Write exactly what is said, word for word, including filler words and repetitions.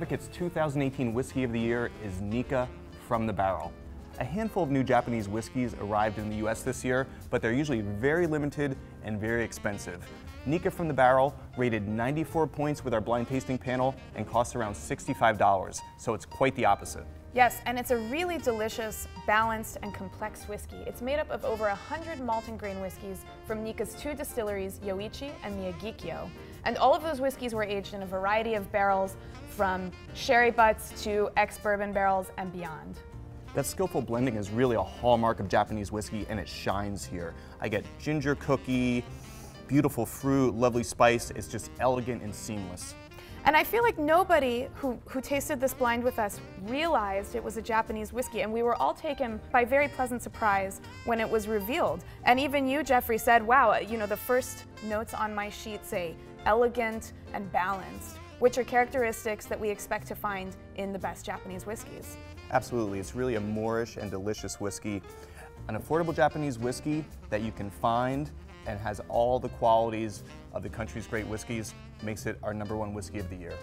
Advocate's two thousand eighteen Whisky of the Year is Nikka from the Barrel. A handful of new Japanese whiskeys arrived in the U S this year, but they're usually very limited and very expensive. Nikka from the Barrel rated ninety-four points with our blind tasting panel and costs around sixty-five dollars, so it's quite the opposite. Yes, and it's a really delicious, balanced, and complex whiskey. It's made up of over one hundred malt and grain whiskeys from Nikka's two distilleries, Yoichi and Miyagikyo. And all of those whiskeys were aged in a variety of barrels, from sherry butts to ex-bourbon barrels and beyond. That skillful blending is really a hallmark of Japanese whiskey, and it shines here. I get ginger cookie, beautiful fruit, lovely spice. It's just elegant and seamless. And I feel like nobody who, who tasted this blind with us realized it was a Japanese whiskey, and we were all taken by very pleasant surprise when it was revealed. And even you, Jeffrey, said, wow, you know, the first notes on my sheet say elegant and balanced, which are characteristics that we expect to find in the best Japanese whiskeys. Absolutely, it's really a Moorish and delicious whiskey. An affordable Japanese whiskey that you can find and has all the qualities of the country's great whiskeys makes it our number one whiskey of the year.